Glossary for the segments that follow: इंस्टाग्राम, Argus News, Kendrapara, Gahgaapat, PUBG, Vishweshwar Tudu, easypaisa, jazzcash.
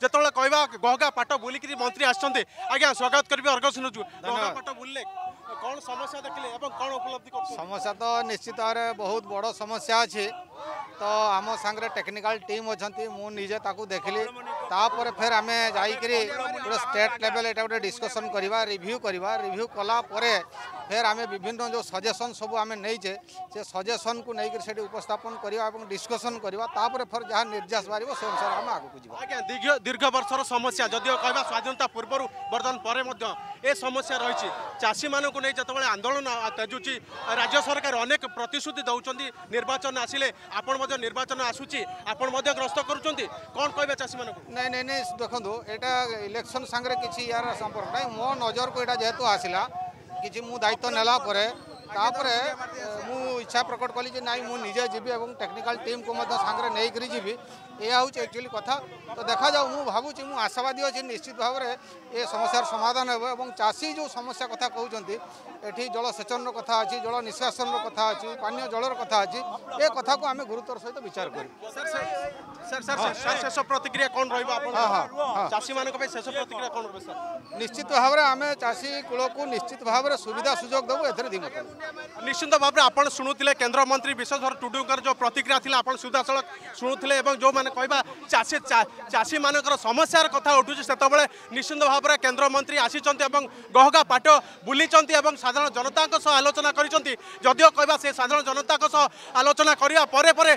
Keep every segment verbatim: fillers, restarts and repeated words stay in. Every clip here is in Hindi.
जितेबाला कहवा गहगापाट बुलिक मंत्री आसछन्ते आज्ञा स्वागत करबी अर्गस न्यूज। गहगापाट बुलले कोन समस्या देखले एवं कोन उपलब्धि कर समस्या तो निश्चित रे बहुत बड़ समस्या अछि। तो आम संगे टेक्निकल टीम अछन्ती मु निजे ताकू देखली तापर फेर आमे जाई करी पूरा स्टेट लेवल एटा गोटे डिस्कशन करबा रिव्यू करबा रिव्यू कला परे फेर आमे विभिन्न जो सजेशन सब आमे नै जे से सजेशन को नै करी सेठी उपस्थापन करबा एवं डिस्कशन करबा तापर फेर जहां निर्देश बारिबो से अनुसार आमे आगु को जेबा। आज्ञा दीर्घ वर्षर समस्या जदियो कहबा स्वाधीनता पूर्वरु वर्तमान परे मध्य ए समस्या रहिछि। चासी माने को नै जतबेले आंदोलन तेजुची राज्य सरकार अनेक प्रतिश्रुति दउचंदी निर्वाचन आसिले आपण मध्य निर्वाचन आसुची आपण मध्य ग्रस्त करूचंदी कोन कहबे चासी माने को? नै नै नै देखंदो एटा इलेक्शन संग रे किछि यार संपर्क नै। मो नजर को एटा जेतु आसिला किछि मु दायित्व नेला परे तापरे मु इच्छा प्रकट कली जे नै मु निजे जीवी एवं टेक्निकल टीम को मध्य संग रे नै करी जीवी ए आउच एक्चुअली कथा। तो देखा जाऊ मु भाबुची मु आशावादी अछि निश्चित भाव रे ए समस्यार समाधान हेबो एवं चासी जो समस्या कथा कहउचंती एठी जल सेचन रो कथा अछि जल निष्कासन रो कथा अछि पानी जल रो कथा अछि ए कथा को हमें गुरुत्व सहित विचार करू। सर सर सर सर शेष प्रतिक्रिया कोन रहबो आपण चासी मानक पे शेष प्रतिक्रिया कोन रहबो? सर निश्चित भाव रे हमें चासी कुल को निश्चित भाव रे सुविधा सुजोग देबो एथरे दिमत निश्चित भाव में। आज शुणुते केन्द्रमंत्री विश्वेश्वर टुडू जो प्रतिक्रिया थी आप सीधासल शुणुते जो मैंने कहवा चाषी चाषी मान समस्यार कथ उठू से निश्चित भाव में केन्द्रमंत्री आसी गहगापाट बुली साधारण जनता आलोचना करदियों कहवा से साधारण जनता आलोचना करने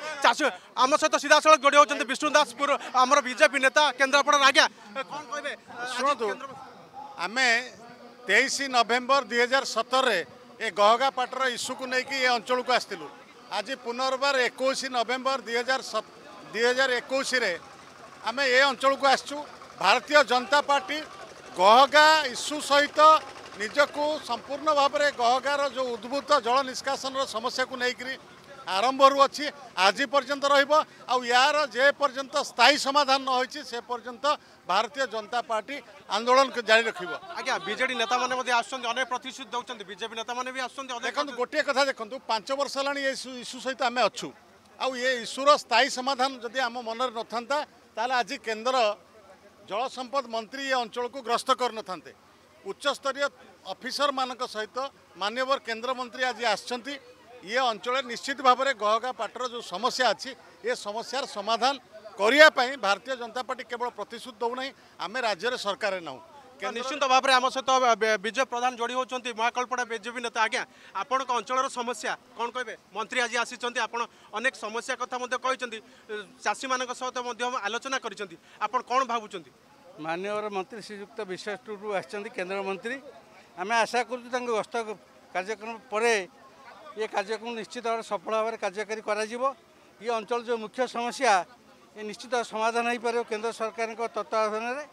आम सहित सीधासल जोड़ी होती विष्णु दास आमर बीजेपी नेता केन्द्रापड़ा। आज्ञा कौन कहे शुणु आम तेईस नवेम्बर दुई हजार सतर ए गहगापाटर इस्यू को लेकिन ये अंचल को आसलु। आज पुनर्बार इक्कीस नवेम्बर दुई हजार सत दुई हजार इक्कीस आम ए अंचल को आसचु। भारतीय जनता पार्टी गहगा इस्यू सहित निजक संपूर्ण भाव में गहगार जो उद्भूत जल निष्कासन समस्या को लेकर आरंभरू अच्छी आज पर्यंत रर जे पर्यंत स्थायी समाधान न होइछि से पर्यंत भारतीय जनता पार्टी आंदोलन जारी रखिबो। आज्ञा बीजेपी नेता माने मध्ये आछन अनेक प्रतिशत दउछन बीजेपी नेता माने भी आछन देखंतु गोटे कथा देखंतु पांच वर्ष लानी ए इशू सहित आमे अछु आ ये इशूर स्थायी समाधान जदि आम मनर न थांता ताले आज केंद्र जल संपद मंत्री ये अंचल को ग्रस्त कर न थांते। उच्चस्तरीय ऑफिसर मानक सहित माननीय केंद्र मंत्री आज आछन्ती ये अंचल निश्चित भाव में गहगापाटर जो समस्या अच्छी ये समस्यार समाधान करने भारतीय जनता पार्टी केवल प्रतिश्रुति दौना आम राज्य सरकार नाऊ निश्चित भाव में आम सहित विजय प्रधान जोड़ी होती महाकल्पड़ा बीजेपी नेता। आज्ञा आपण अंचल समस्या कौन कहे मंत्री आज आसी अनेक समस्या कथा चाषी मान सहित आलोचना कर भावुंट माननीय मंत्री श्रीजुक्त विश्वेश्वर टुडू आसछन्ती केंद्र मंत्री आम आशा करूँ गस्त कार्यक्रम पर ये कार्यक्रम निश्चित भाव सफल भाव कार्यकारी ये अंचल जो मुख्य समस्या ये निश्चित भाव समाधान हो पार केन्द्र सरकार तत्वावधान में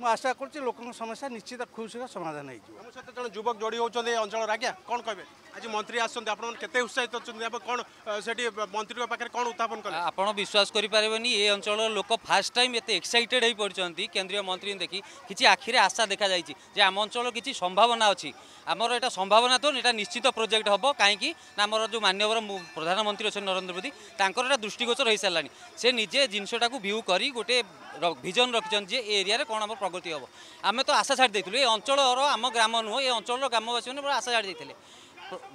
मुझे आशा करुँच लोक समस्या निश्चित खुशी समाधान होती जो युवक जोड़ी होती अंचल। आज्ञा कौन कहे आज मंत्री आसते आप उत्साहित अच्छा कौन से मंत्री पाखे कौन उत्थापन करें आप विश्वास करेंगे ये अंचल लोक फास्ट टाइम एत एक्साइटेड हो पड़ते केन्द्रीय मंत्री देखी किसी आखिर आशा देखा जाए आम अंचल किसी संभावना अच्छी आमर एटा संभावना तो यहाँ निश्चित प्रोजेक्ट हम कहीं आमर जो मानवर प्रधानमंत्री अच्छा नरेन्द्र मोदी तरह दृष्टिगोचर हो सारा से निजे जिनसटा को भ्यू कर गोटे भिजन रखिंट एरिया कौन आम प्रगति हम आम तो आशा छाड़ देलु ये अंचल आम ग्राम नुह ये अंचल ग्रामवासी मैंने आशा छाड़ देते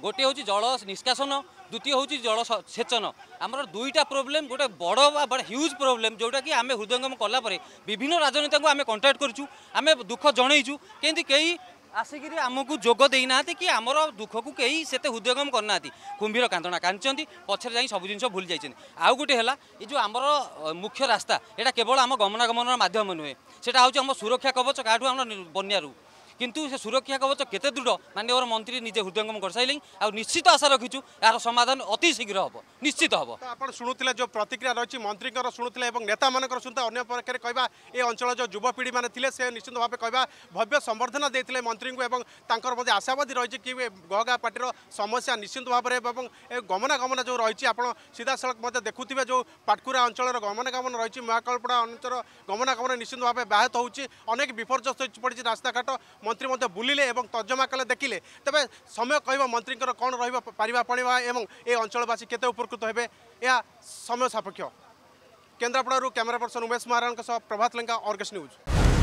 गोटे हूँ जल निष्कासन द्वितीय हूँ जल सेचन आमर दुईटा प्रोब्लेम गोटे बड़ बड़ ह्यूज प्रोब्लेम जोटा कि आम हृदयंगम कलापर विभिन्न राजनेता को आम कंटाक्ट करूँ आम दुख जनईचु कहीं कई आसिक आमको जोगदे ना कि आमर दुख को कई से हृदयंगम करना कुंभीर कांदणा कांदी पचर जा सब जिन भूल जाइए। आउ गोटे है जो आमर मुख्य रास्ता यहाँ केवल आम गमनागमन मध्यम नुहे सेटा हूँ आम सुरक्षा कवच का बन्यारू किंतु से सुरक्षा कवच केते दृढ़ माननीय मंत्री निजे हृदयंगम कर सारे आ निश्चित आशा रखीचु यार समाधान अति शीघ्र हम निश्चित हम। तो आप शुणुते जो प्रतिक्रिया रही मंत्री शुणुते नेता मान शुणुता अगर पक्ष कहवा ये अंचल जो युवपीढ़ी मैंने से निश्चित भाव कहवा भव्य संवर्धना देते मंत्री को आशावादी रही कि गहगापाटर समस्या निश्चित भाव में गमनागमन जो रही आप सीधासलख देखुए जो पाटकुरा अंचल गमनागमन रही महाकल्पड़ा अंचल गमनागमन निश्चित भाव में बाहत होने विपर्यस्त हो पड़ी रास्ताघाट मंत्री मध्य बुलिले एवं तर्जमा कले देखिले तबे समय कह मंत्री कौन रहा पारिवा पड़वा एवं ए अंचलवासी केते उपकृत हेबे या समय सापेक्ष। केंद्रापड़ा कैमरा पर्सन उमेश महाराण सह प्रभात लंका आर्गस न्यूज।